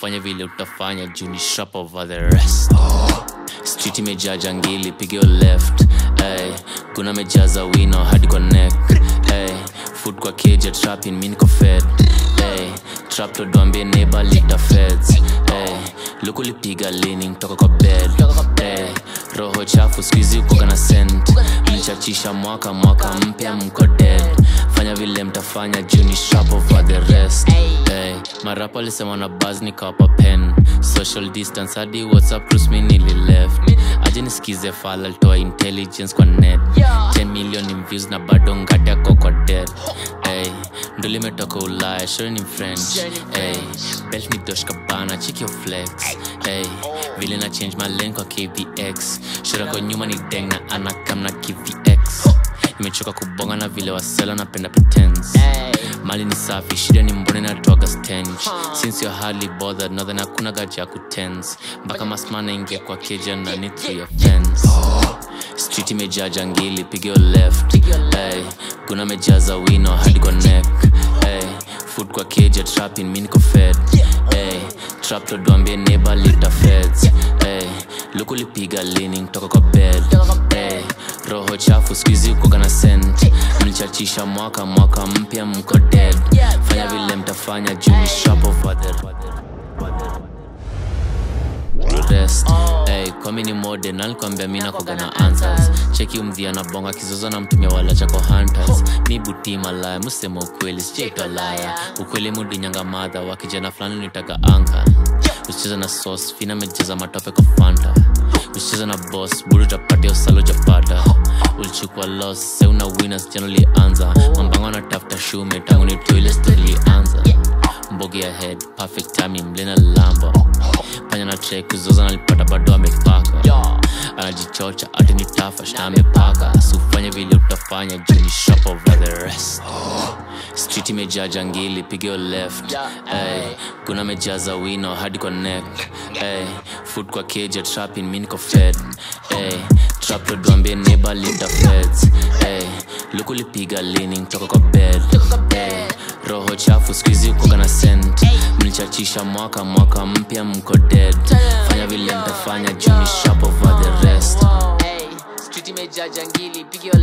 fanya vile utafanya juu ni shrap over the rest. Street imejaa jangili, pigio left. Ay, kuna mejaza wino hadi kwa neck. Ay, food kwa cage ya trapping, mini kwa fed. Ay, trap to duambie neighbor lita feds. Ay, luku lipiga leaning toka kwa bed. Ay, roho chafu squeeze uko kana scent. Mnichachisha mwaka mpya mko dead. Fanya vile mtafanya juu ni shrap over the rest. Ay, marapa walisema na buzz nikawapa pen. Social distance hadi WhatsApp plus mi nili left. Ajini sikize fala alitoa intelligence kwa net. 10 million views na bado ngati yako kwa dead. Ay, ndo limetoka Ulaya, sure ni French. Ay, belt ni Dosh Cabana, check your flex. Ay, vile na change malengo KBX. Shura kwa nyuma ni deng na anakam na KBX. Nimechoka kubonga na vile wasela napenda pretense. Mali ni safi, shida ni mbone na tuwaga stench. Since you're hardly bothered, nothing hakuna gaja kutense. Baka masmana ingia kwa keja na ni through your fence. Street imejaa jangili, pigio left. Ay, kuna mejaza wino hadi kwa neck. Ay, food kwa keja trapping, mini kwa fed. Ay, trap to duambie neighbor lita feds. Ay, luku lipiga leaning toka kwa bed. Ay, roho chafu squeeze uko kana scent. Mnichachisha mwaka mpya mko dead. Fanya vile mtafanya juu ni shrap over the rest. Hey, kwa mini modern alikwambia mimi nako gana answers. Cheki umdhia na bonga kizozo na mtumia wala cha kwa hunters. Ni buti malaya msemo kweli sijito laya. Ukweli mudi nyanga madha wakijana fulani nitaga anchor. Usicheza na sauce fina mejeza matope kwa Fanta. Usicheza na boss buru tapati usalo japata. Ulichukua loss se una winners generally anza. Mambango na tafuta shume tangu ni toilet steadily anza. Mbogi ahead perfect timing mlena lamba. Panya na check kuzoza nalipata bado amepaka. Anajichocha ati ni tafash na amepaka. Sufanya vile utafanya juu ni shrap over the rest. Street imejaa jangili, pigio left. Ay, kuna mejaza wino hadi kwa neck. Ay, food kwa cage ya trapping, mini kwa fed. Ay, trap to duambie neighbor lita feds. Ay, luku lipiga leaning toka kwa bed. Ay, roho chafu squeeze uko kana scent. Mnichachisha mwaka mpya mko dead. Fanya vile mtafanya juu ni shrap over the rest. Street imejaa jangili, pigio